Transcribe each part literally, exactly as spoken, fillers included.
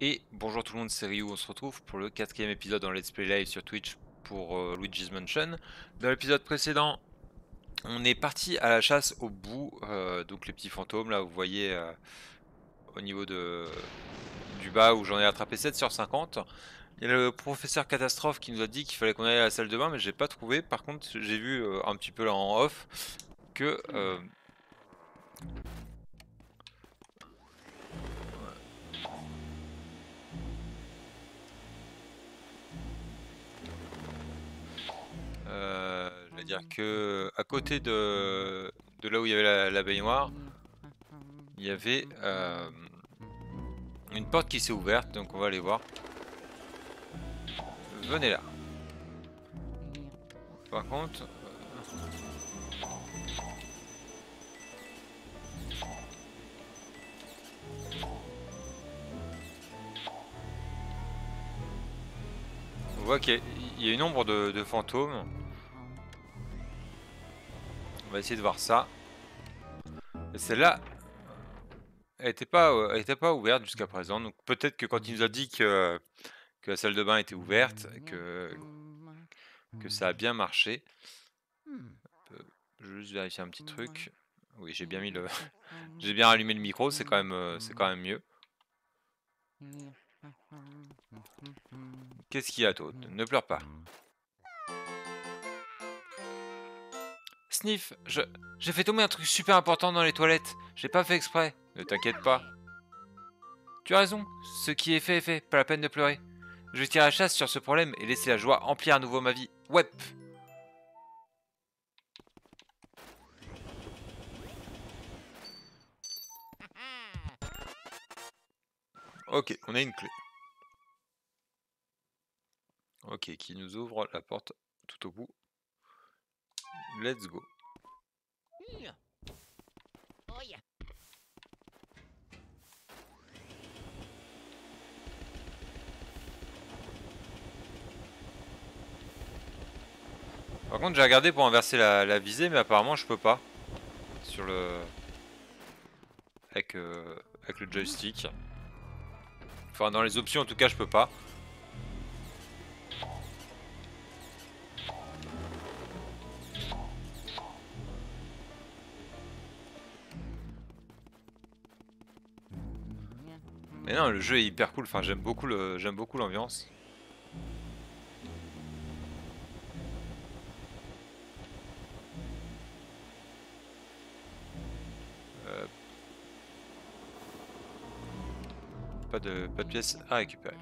Et bonjour tout le monde, c'est Ryu, on se retrouve pour le quatrième épisode dans Let's Play Live sur Twitch pour euh, Luigi's Mansion. Dans l'épisode précédent, on est parti à la chasse au bout, euh, donc les petits fantômes là, vous voyez euh, au niveau de, du bas où j'en ai attrapé sept sur cinquante. Il y a le professeur Catastrophe qui nous a dit qu'il fallait qu'on aille à la salle de bain, mais j'ai pas trouvé. Par contre, j'ai vu euh, un petit peu là en off que... Euh, Euh, je vais dire que à côté de, de là où il y avait la, la baignoire, il y avait euh, une porte qui s'est ouverte, donc on va aller voir. Venez là. Par contre, on voit qu'il y, y a une ombre de, de fantômes. On va essayer de voir ça. Celle-là, elle n'était pas, elle était pas ouverte jusqu'à présent. Donc peut-être que quand il nous a dit que, que la salle de bain était ouverte, que, que ça a bien marché. Je vais juste vérifier un petit truc. Oui, j'ai bien mis le, j'ai bien allumé le micro. C'est quand même, c'est quand même mieux. Qu'est-ce qu'il y a, Toad? Ne pleure pas. Sniff, je... j'ai fait tomber un truc super important dans les toilettes. J'ai pas fait exprès. Ne t'inquiète pas. Tu as raison. Ce qui est fait est fait. Pas la peine de pleurer. Je vais tirer la chasse sur ce problème et laisser la joie emplir à nouveau ma vie. Wep. Ok, on a une clé. Ok, qui nous ouvre la porte tout au bout. Let's go. Par contre, j'ai regardé pour inverser la, la visée, mais apparemment, je peux pas. Sur le. Avec, euh, avec le joystick. Enfin, dans les options, en tout cas, je peux pas. Mais non, le jeu est hyper cool, enfin j'aime beaucoup le j'aime beaucoup l'ambiance. Euh... Pas de pas de pièces à récupérer.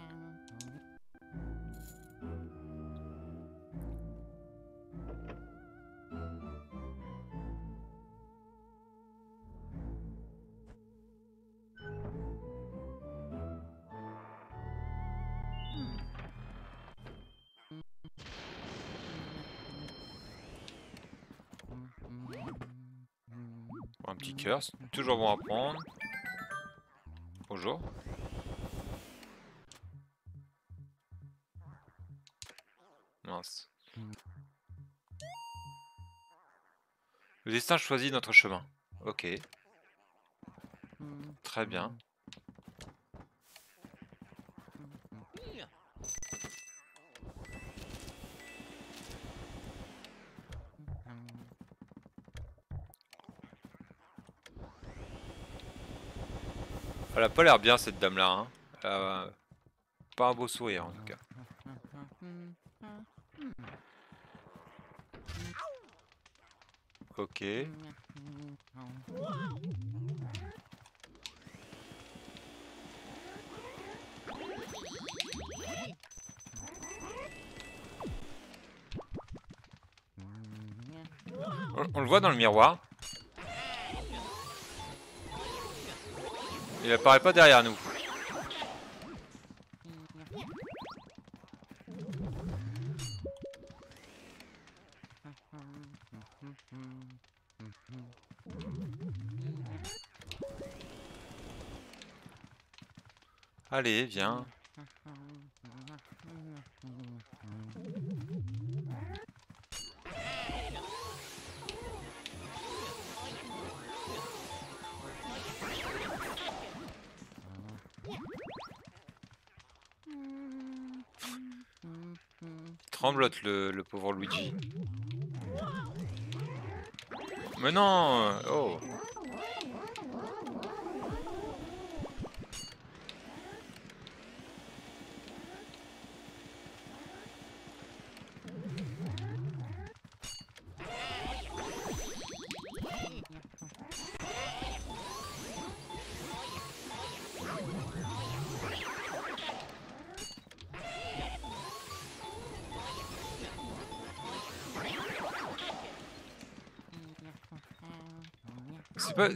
Un petit cœur, toujours bon à prendre. Bonjour. Mince. Le destin choisit notre chemin. Ok. Très bien. Elle a pas l'air bien cette dame là, hein. Elle a pas un beau sourire en tout cas. Ok. On, on le voit dans le miroir. Il apparaît pas derrière nous. Allez, viens. tremblote le, le pauvre Luigi. Mais non! Oh!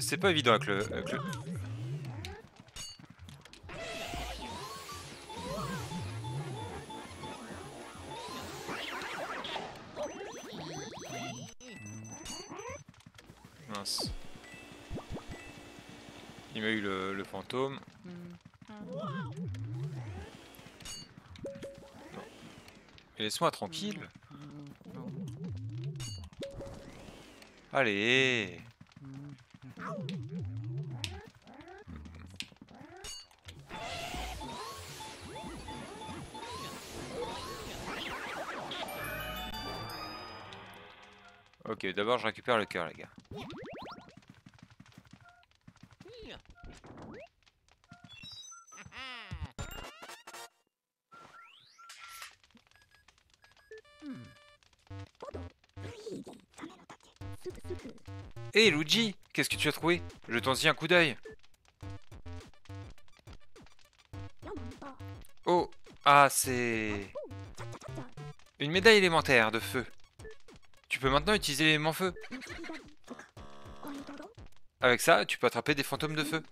C'est pas évident avec le, avec le... Mince. Il m'a eu le, le fantôme. Non. Et laisse-moi tranquille. Allez. Ok, d'abord je récupère le cœur, les gars. Hé hey, Luigi, qu'est-ce que tu as trouvé? Je t'en dis un coup d'œil. Oh, ah c'est... une médaille élémentaire de feu. Tu peux maintenant utiliser l'élément feu. Avec ça, tu peux attraper des fantômes de feu.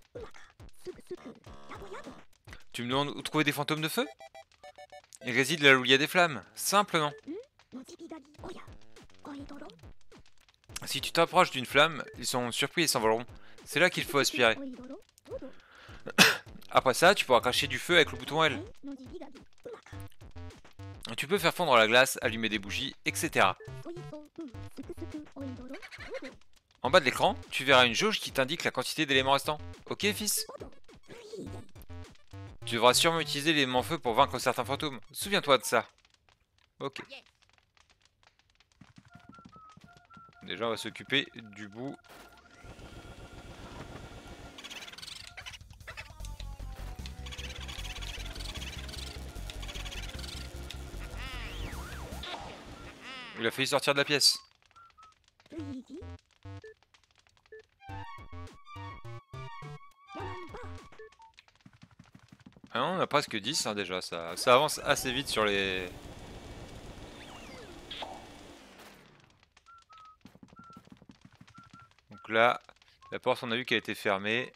Tu me demandes où trouver des fantômes de feu? Il réside là où il y a des flammes, simplement. Si tu t'approches d'une flamme, ils sont surpris et s'envoleront. C'est là qu'il faut aspirer. Après ça, tu pourras cracher du feu avec le bouton L. Tu peux faire fondre la glace, allumer des bougies, et cetera. En bas de l'écran, tu verras une jauge qui t'indique la quantité d'éléments restants. Ok, fils? Tu devras sûrement utiliser l'élément feu pour vaincre certains fantômes. Souviens-toi de ça. Ok. Déjà, on va s'occuper du bout. Il a failli sortir de la pièce. Ah non, on a presque dix hein, déjà, ça, ça avance assez vite sur les... Donc là, la porte on a vu qu'elle a été fermée.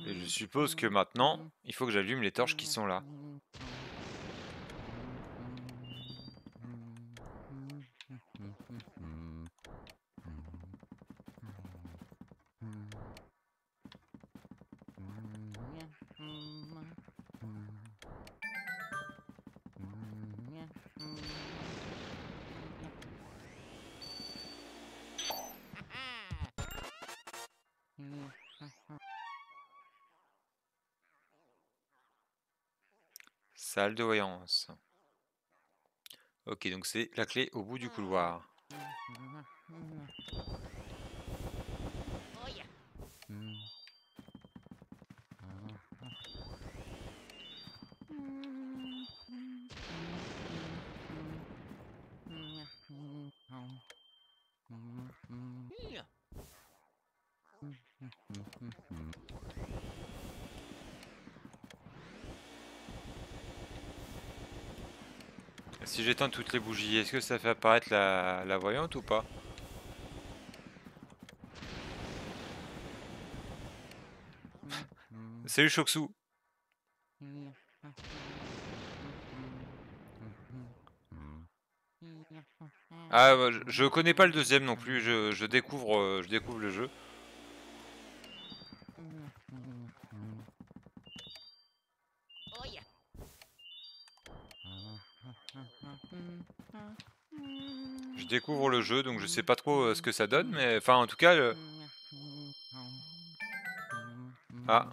Je suppose que maintenant, il faut que j'allume les torches qui sont là. Salle de voyance. Ok, donc c'est la clé au bout du couloir. Si j'éteins toutes les bougies, est-ce que ça fait apparaître la, la voyante ou pas? Salut Choksou. Ah, je, je connais pas le deuxième non plus, je, je, découvre, je découvre le jeu. découvre le jeu, donc je sais pas trop euh, ce que ça donne, mais enfin en tout cas... Euh... Ah.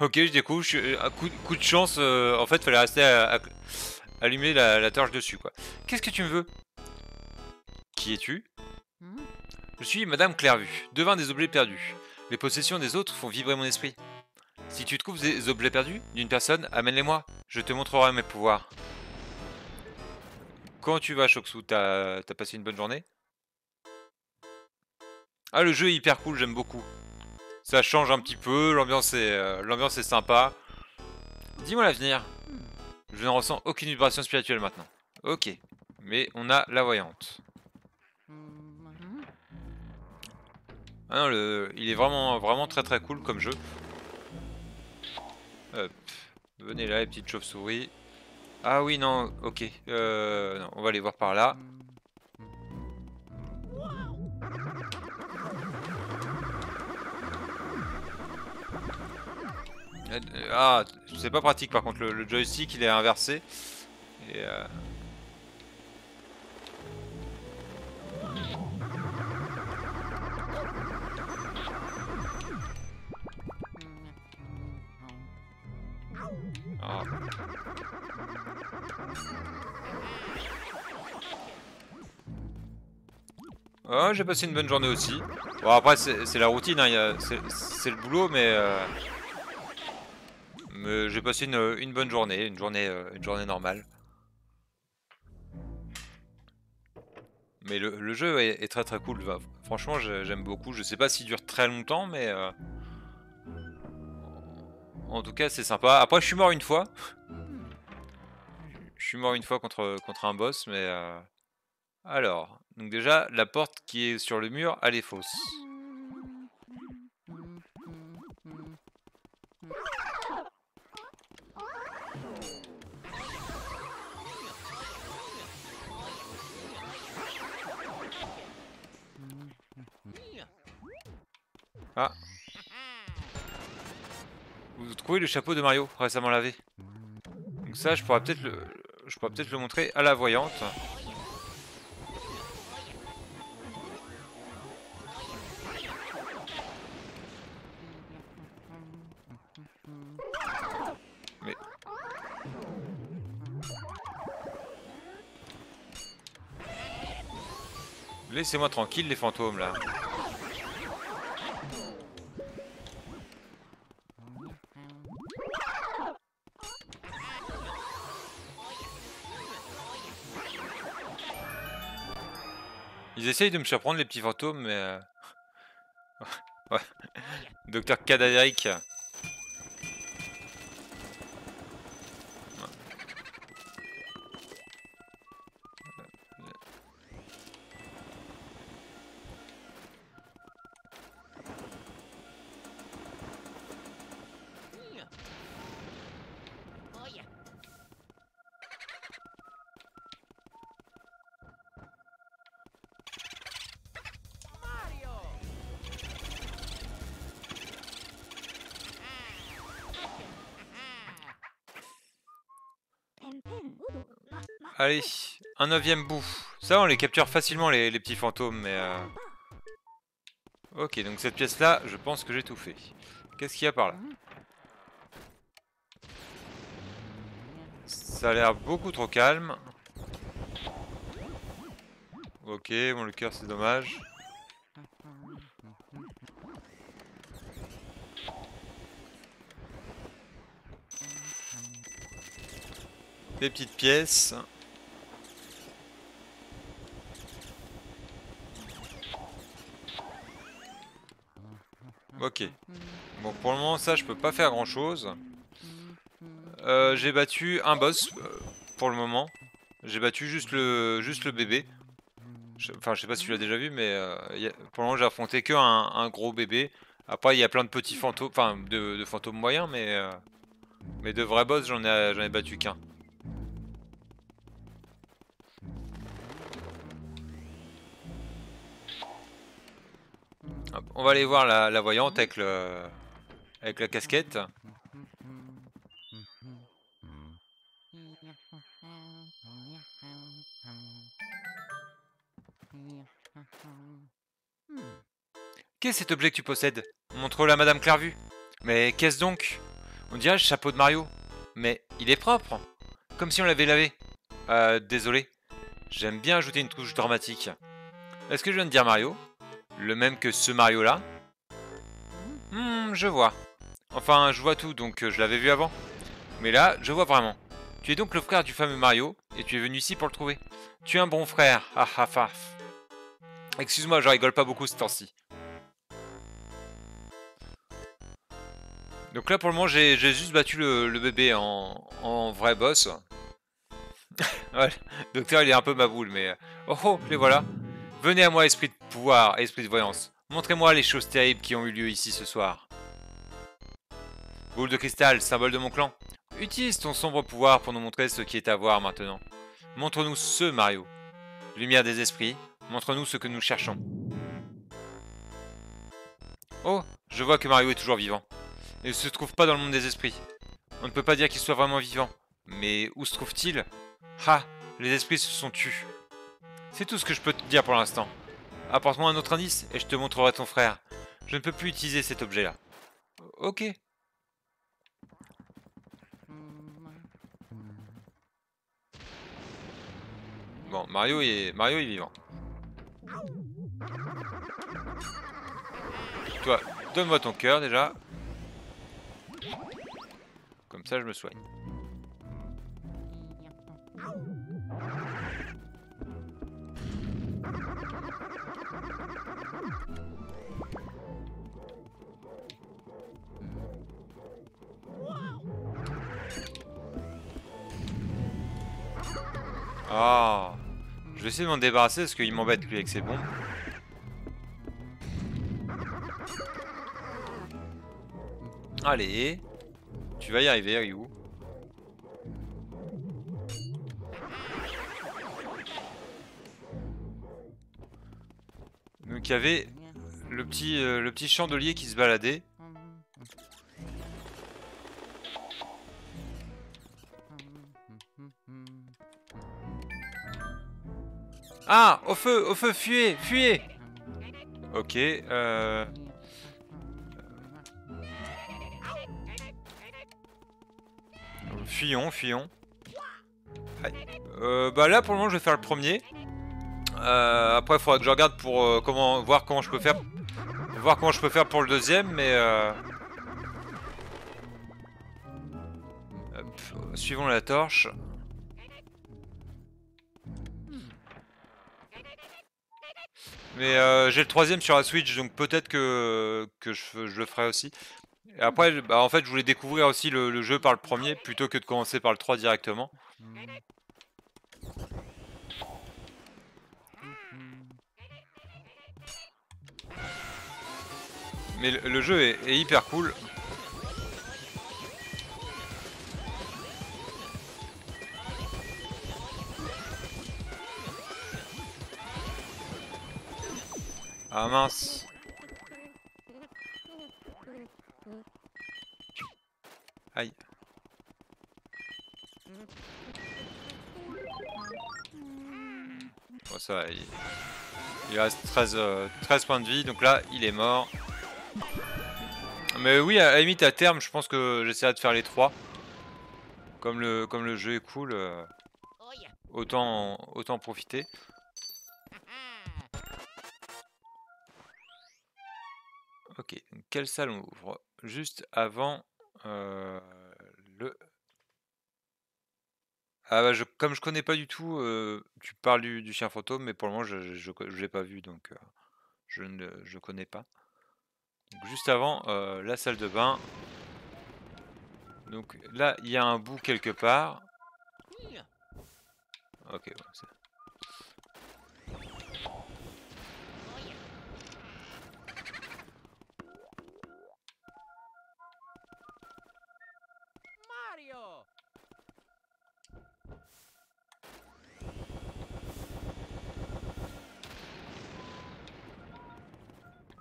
Ok, je découvre, je suis... à coup, coup de chance, euh, en fait fallait rester à, à, allumer la, la torche dessus quoi. Qu'est-ce que tu me veux? Qui es-tu? Je suis Madame Clairvue, devin des objets perdus. Les possessions des autres font vibrer mon esprit. Si tu trouves des objets perdus d'une personne, amène-les-moi. Je te montrerai mes pouvoirs. Quand tu vas, Shoksu, t'as passé une bonne journée? Ah, le jeu est hyper cool, j'aime beaucoup. Ça change un petit peu, l'ambiance est, euh, l'ambiance est sympa. Dis-moi l'avenir. Je ne ressens aucune vibration spirituelle maintenant. Ok, mais on a la voyante. Ah non, le, il est vraiment, vraiment très très cool comme jeu. Hop. Venez là, les petites chauves-souris. Ah oui, non, ok. Euh, non, on va aller voir par là. Ah, c'est pas pratique par contre, le, le joystick il est inversé. Et euh... Ah. Oh, j'ai passé une bonne journée aussi. Bon, après, c'est la routine, hein, c'est le boulot, mais, euh, mais j'ai passé une, une bonne journée, une journée, une journée normale. Mais le, le jeu est, est très très cool. Enfin, franchement, j'aime beaucoup. Je sais pas s'il dure très longtemps, mais. Euh... En tout cas, c'est sympa. Après, je suis mort une fois. Je suis mort une fois contre, contre un boss, mais... Euh... Alors, donc déjà, la porte qui est sur le mur, elle est fausse. Ah. Vous trouvez le chapeau de Mario récemment lavé. Donc ça, je pourrais peut-être le, je pourrais peut-être le montrer à la voyante. Mais... Laissez-moi tranquille les fantômes là. Ils essayent de me surprendre les petits fantômes, mais... Euh... ouais. Docteur Cadavérique. Allez, un neuvième bout. Ça, on les capture facilement, les, les petits fantômes, mais... Euh... Ok, donc cette pièce-là, je pense que j'ai tout fait. Qu'est-ce qu'il y a par là? Ça a l'air beaucoup trop calme. Ok, bon, le cœur, c'est dommage. Des petites pièces... Ok. Bon, pour le moment, ça, je peux pas faire grand-chose. Euh, j'ai battu un boss, euh, pour le moment. J'ai battu juste le, juste le bébé. Je, enfin, je sais pas si tu l'as déjà vu, mais euh, y a, pour le moment, j'ai affronté que un, un gros bébé. Après, il y a plein de petits fantômes, enfin, de, de fantômes moyens, mais, euh, mais de vrais boss, j'en ai, j'en ai battu qu'un. On va aller voir la, la voyante avec, le, avec la casquette. Qu'est cet objet que tu possèdes? Montre-le à Madame Clairvue. Mais qu'est-ce donc? On dirait le chapeau de Mario. Mais il est propre, comme si on l'avait lavé. Euh, désolé. J'aime bien ajouter une touche dramatique. Est-ce que je viens de dire Mario? Le même que ce Mario-là? Hmm, je vois. Enfin, je vois tout, donc je l'avais vu avant. Mais là, je vois vraiment. Tu es donc le frère du fameux Mario, et tu es venu ici pour le trouver. Tu es un bon frère, ah ah ah. Excuse-moi, je rigole pas beaucoup ce temps-ci. Donc là, pour le moment, j'ai juste battu le, le bébé en, en vrai boss. Ouais, le docteur, il est un peu ma boule, mais... Oh, oh, les voilà. Venez à moi, esprit de pouvoir, esprit de voyance. Montrez-moi les choses terribles qui ont eu lieu ici ce soir. Boule de cristal, symbole de mon clan. Utilise ton sombre pouvoir pour nous montrer ce qui est à voir maintenant. Montre-nous ce Mario. Lumière des esprits, montre-nous ce que nous cherchons. Oh, je vois que Mario est toujours vivant. Il ne se trouve pas dans le monde des esprits. On ne peut pas dire qu'il soit vraiment vivant. Mais où se trouve-t-il? Ah, les esprits se sont tus. C'est tout ce que je peux te dire pour l'instant. Apporte-moi un autre indice et je te montrerai ton frère. Je ne peux plus utiliser cet objet-là. Ok. Bon, Mario est, Mario est vivant. Toi, donne-moi ton cœur déjà. Comme ça, je me soigne. Oh, je vais essayer de m'en débarrasser parce qu'il m'embête lui avec ses bombes. Allez, tu vas y arriver, Ryu. Donc il y avait le petit, euh, le petit chandelier qui se baladait. Ah, au feu, au feu, fuyez, fuyez. Ok, euh... Fuyons, fuyons. Euh, bah là, pour le moment, je vais faire le premier. Euh, après, il faudra que je regarde pour euh, comment, voir comment je peux faire, voir comment je peux faire pour le deuxième, mais... Euh... Hop, suivons la torche. Mais euh, j'ai le troisième sur la Switch, donc peut-être que, que je, je le ferai aussi. Et après, bah en fait, je voulais découvrir aussi le, le jeu par le premier, plutôt que de commencer par le trois directement. Mais le, le jeu est, est hyper cool. Ah mince. Aïe. Bon ça va, il, il reste treize, euh, treize points de vie, donc là il est mort. Mais oui, à la limite à terme, je pense que j'essaierai de faire les trois. Comme le, comme le jeu est cool, euh, autant, autant en profiter. Ok, quelle salle on ouvre? Juste avant euh, le... Ah bah je, comme je connais pas du tout, euh, tu parles du, du chien fantôme, mais pour le moment je, je, je, je l'ai pas vu, donc euh, je ne je connais pas. Donc, juste avant euh, la salle de bain. Donc là il y a un bout quelque part. Ok, ouais, c'est...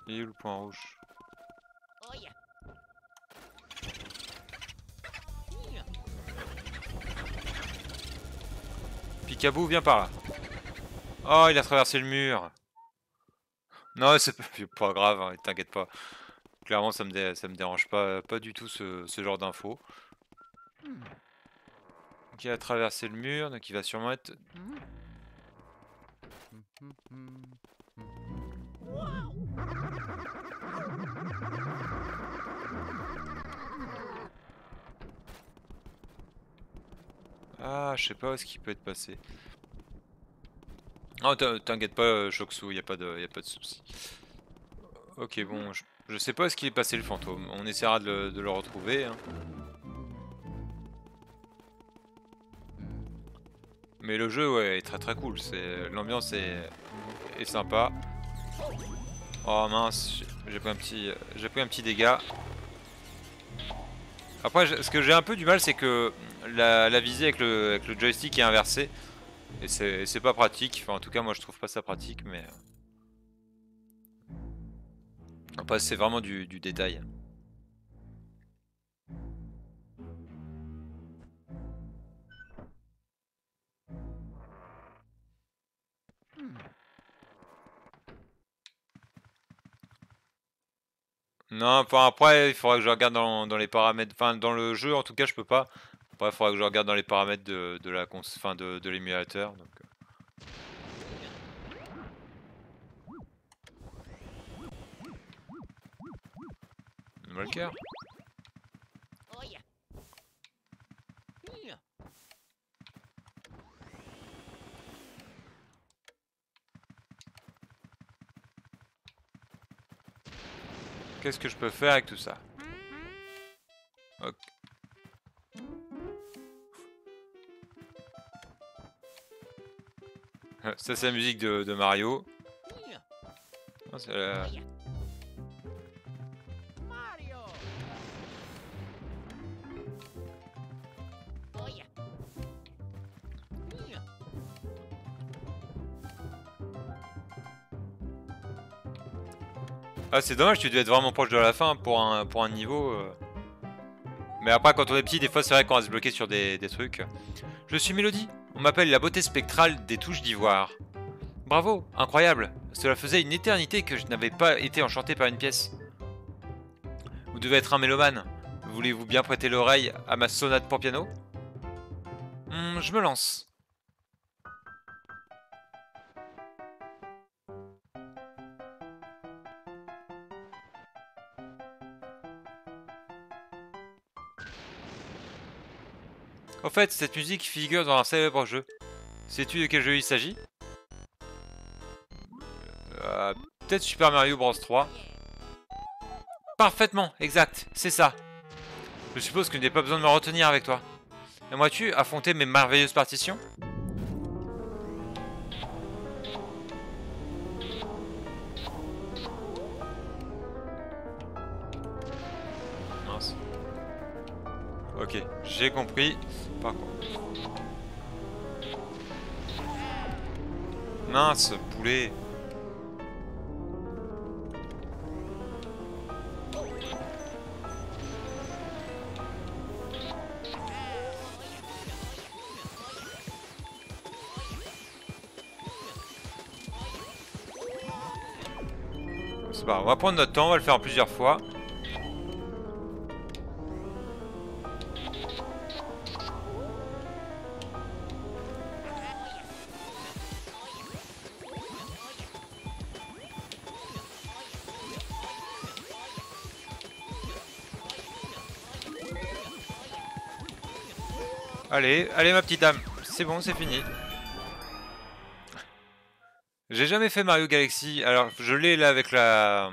Il y a eu le point rouge. Picabou, viens par là. Oh, il a traversé le mur. Non, c'est pas grave, hein, t'inquiète pas. Clairement, ça me, dé ça me dérange pas, pas du tout ce, ce genre d'infos. Donc il a traversé le mur, donc il va sûrement être... Ah, je sais pas où est-ce qu'il peut être passé. Non, oh, t'inquiète pas, Shoxu, y a pas de, y a pas de souci. Ok, bon, je, je sais pas où est-ce qu'il est passé le fantôme. On essaiera de le, de le retrouver. Hein. Mais le jeu, ouais, est très très cool. C'est, l'ambiance est, est sympa. Oh mince, j'ai pris un petit, j'ai pris un petit dégât. Après, ce que j'ai un peu du mal, c'est que la, la visée avec le, avec le joystick est inversée. Et c'est pas pratique, enfin en tout cas moi je trouve pas ça pratique, mais... Enfin c'est vraiment du, du détail. Hmm. Non, enfin après il faudra que je regarde dans, dans les paramètres, enfin dans le jeu en tout cas je peux pas. Il faudra que je regarde dans les paramètres de, de la cons, fin de, de l'émulateur. Donc... Malker. Qu'est-ce que je peux faire avec tout ça? Ok. Ça c'est la musique de, de Mario. Oh, c'est la... Ah c'est dommage, tu devais être vraiment proche de la fin pour un, pour un niveau. Mais après quand on est petit, des fois c'est vrai qu'on va se bloquer sur des, des trucs. Je suis Mélodie. On m'appelle la beauté spectrale des touches d'ivoire. Bravo, incroyable. Cela faisait une éternité que je n'avais pas été enchanté par une pièce. Vous devez être un mélomane. Voulez-vous bien prêter l'oreille à ma sonate pour piano? Mmh, je me lance. En fait, cette musique figure dans un célèbre jeu. Sais-tu de quel jeu il s'agit? euh, Peut-être Super Mario Bros trois. Parfaitement, exact, c'est ça. Je suppose que je n'ai pas besoin de me retenir avec toi. Aimerais-tu affronter mes merveilleuses partitions? Mince. Ok, j'ai compris. Par contre. Mince, poulet. C'est pas grave, on va prendre notre temps, on va le faire plusieurs fois. Allez, allez ma petite dame, c'est bon, c'est fini. J'ai jamais fait Mario Galaxy, alors je l'ai là avec la...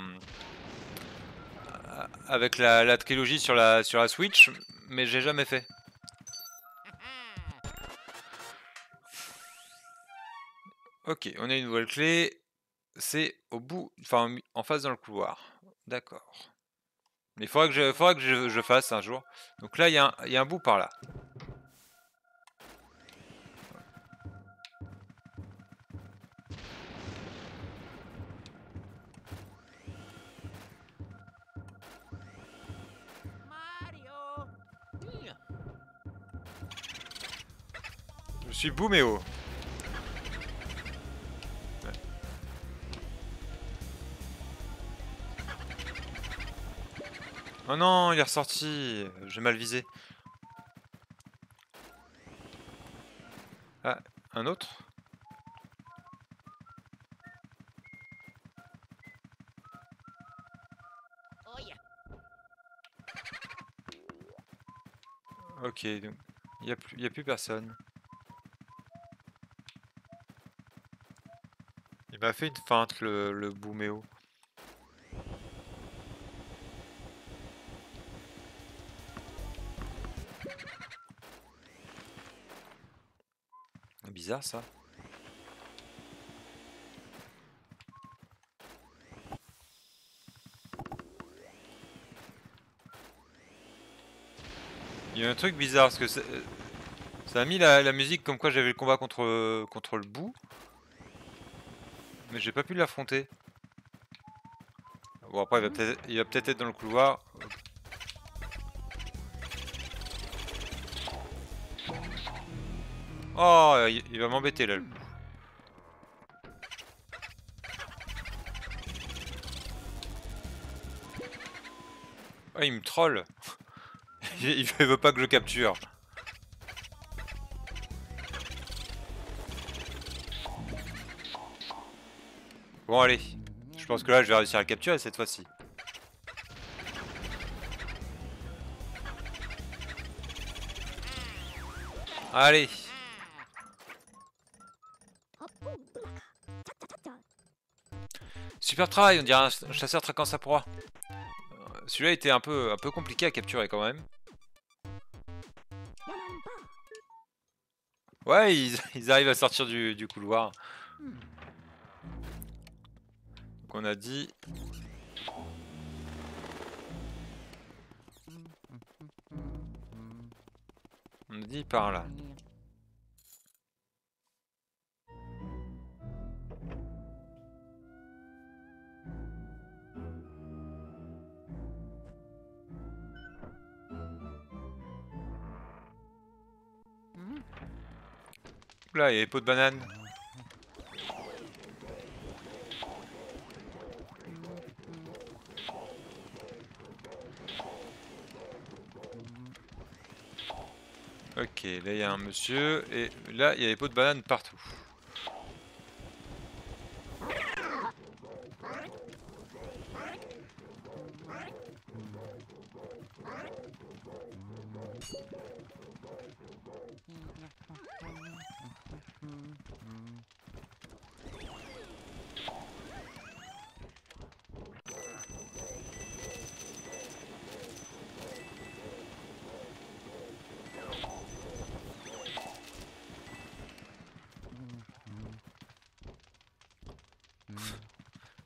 Avec la, la trilogie sur la, sur la Switch, mais j'ai jamais fait. Ok, on a une nouvelle clé, c'est au bout, enfin en face dans le couloir, d'accord. Mais il faudra que je, faudra que je, je fasse un jour. Donc là, il y a un, y a un bout par là. Je suis Bouméo. Oh non, il est ressorti. J'ai mal visé. Ah, un autre ? Ok, donc il n'y a, plus, y a plus personne. Il m'a fait une feinte, le, le Bouméo. Bizarre ça. Il y a un truc bizarre parce que ça, ça a mis la, la musique comme quoi j'avais le combat contre, contre le bout, mais j'ai pas pu l'affronter. Bon, après il va peut-être il va peut-être être dans le couloir. Oh, il va m'embêter là. Ah, il me troll. Il veut pas que je le capture. Bon allez, je pense que là je vais réussir à le capturer cette fois-ci. Allez. Super travail, on dirait un chasseur traquant sa proie. Celui-là était un peu, un peu compliqué à capturer quand même. Ouais, ils, ils arrivent à sortir du, du couloir. Donc on a dit... On a dit par là. Là, il y a les pots de banane. Ok, là il y a un monsieur et là il y a les pots de banane partout.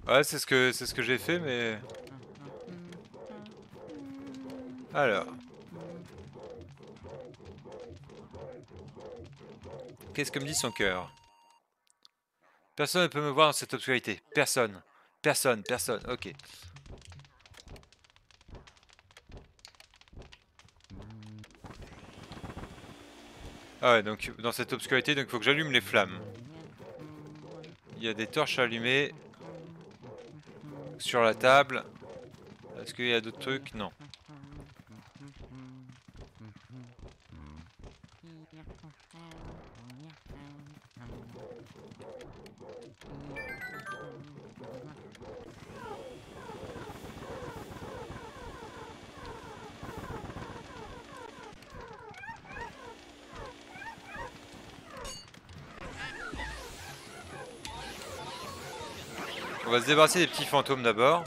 Ouais, c'est ce que c'est ce que j'ai fait, mais alors qu'est-ce que me dit son cœur? Personne ne peut me voir dans cette obscurité. Personne, personne, personne. Ok. Ah ouais, donc dans cette obscurité, donc faut que j'allume les flammes. Il y a des torches allumées. Sur la table, est-ce qu'il y a d'autres trucs? Non. On va se débarrasser des petits fantômes d'abord.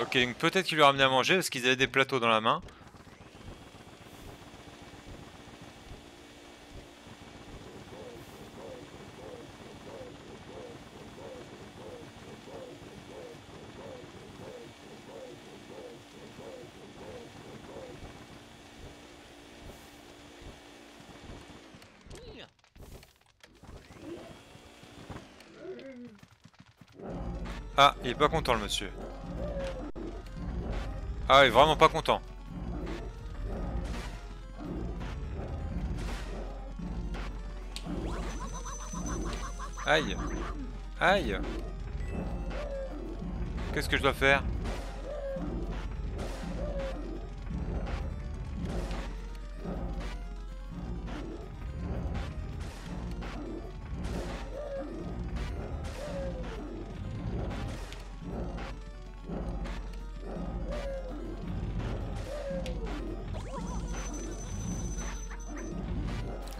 Ok, donc peut-être qu'il leur a amené à manger parce qu'ils avaient des plateaux dans la main. Ah, il est pas content le monsieur. Ah, il est vraiment pas content. Aïe. Aïe. Qu'est-ce que je dois faire?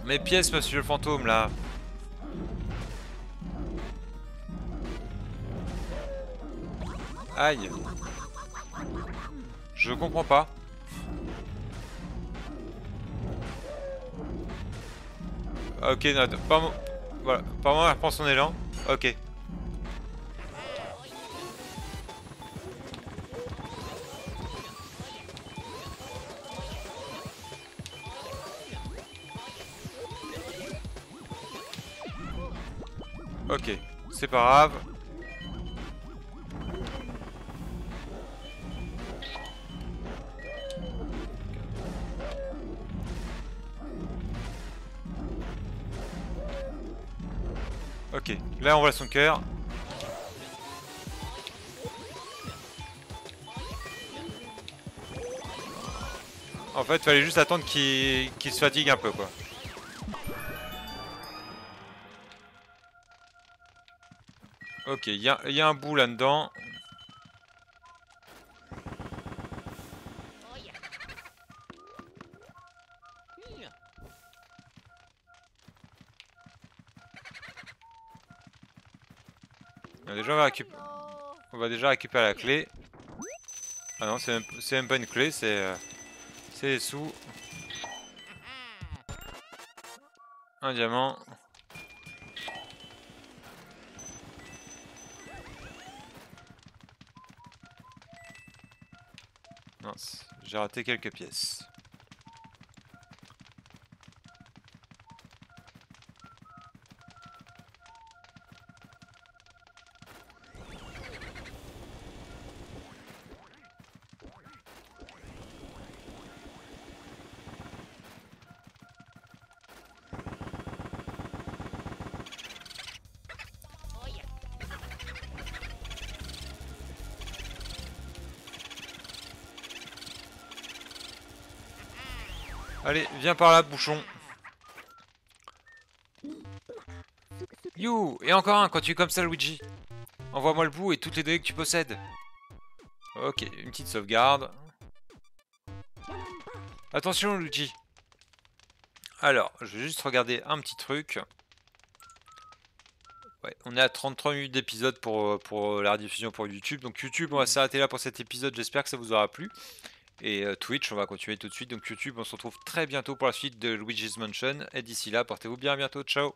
Mes pièces, monsieur le fantôme, là. Aïe. Je comprends pas. Ok, non, par moi, voilà, par moi, elle reprend son élan. Ok. Ok, c'est pas grave. Ok, là on voit son cœur. En fait, fallait juste attendre qu'il qu'il se fatigue un peu, quoi. Ok, il y, y a un bout là-dedans. Déjà, on va, récup... on va déjà récupérer la clé. Ah non, c'est même, même pas une clé, c'est euh, des sous. Un diamant. J'ai raté quelques pièces. Allez, viens par là, bouchon. You. Et encore un, quand tu es comme ça, Luigi. Envoie-moi le bout et toutes les données que tu possèdes. Ok, une petite sauvegarde. Attention, Luigi. Alors, je vais juste regarder un petit truc. Ouais, on est à trente-trois minutes d'épisode pour, pour la rediffusion pour YouTube. Donc YouTube, on va s'arrêter là pour cet épisode. J'espère que ça vous aura plu. Et Twitch, on va continuer tout de suite. Donc YouTube, on se retrouve très bientôt pour la suite de Luigi's Mansion. Et d'ici là, portez-vous bien, à bientôt, ciao.